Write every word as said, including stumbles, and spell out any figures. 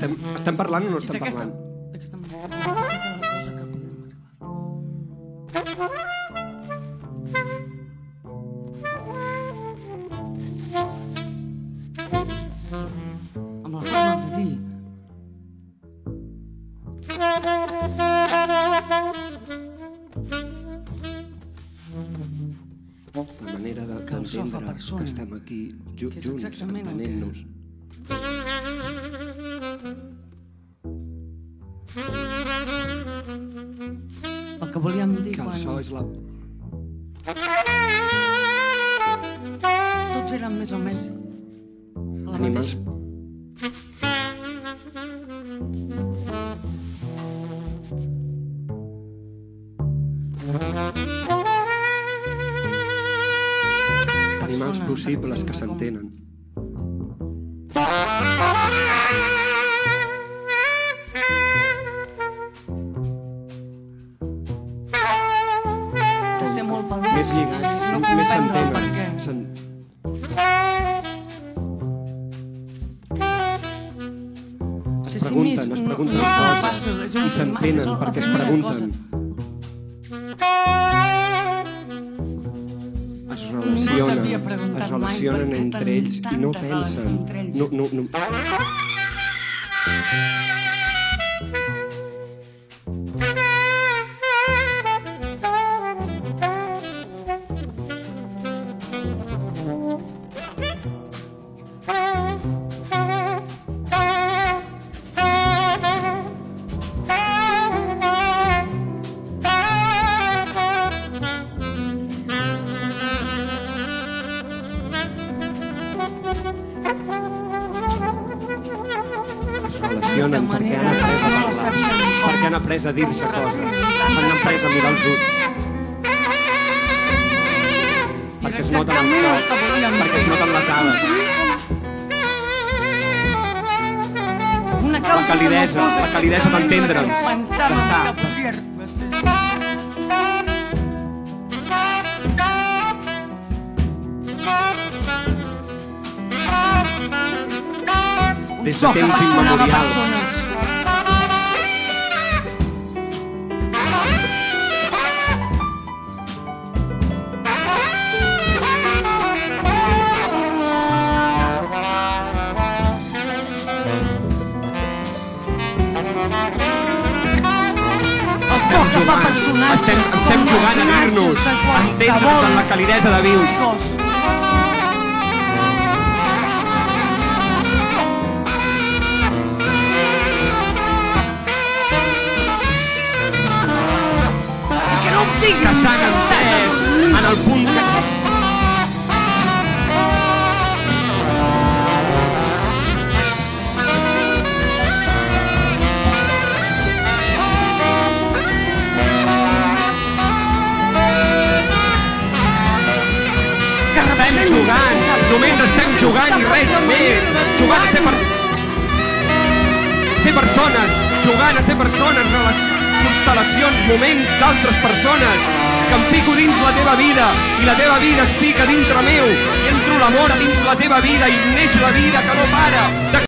Estem, estem parlant o no estem parlant? Estem... Amb el ritme de dir. La manera d'entendre que estem aquí junts, entenent-nos. El que volíem dir quan... Que el so és la... Tots eren més o menys... Animals... Animals possibles que s'entenen. Més lligats, més s'entenen. Es pregunten, es pregunten coses i s'entenen perquè es pregunten. Es relacionen, es relacionen entre ells i no pensen. No, no, no. Perquè han après a parlar, perquè han après a dir-se coses, han après a mirar els ulls, perquè es noten els ulls, perquè es noten les ales. La calidesa, la calidesa d'entendre'ls, d'estar. Des de temps immemorials. Estem, estem jugant a anar-nos, a entendre'ns amb la calidesa de vius. Que s'han entès en el punt que... Estem jugant, només estem jugant i res més. Jugant a ser persones, jugant a ser persones, constel·lacions, moments d'altres persones, que em pico dins la teva vida i la teva vida es pica dintre meu. Entro l'amor a dins la teva vida i neix la vida que no para.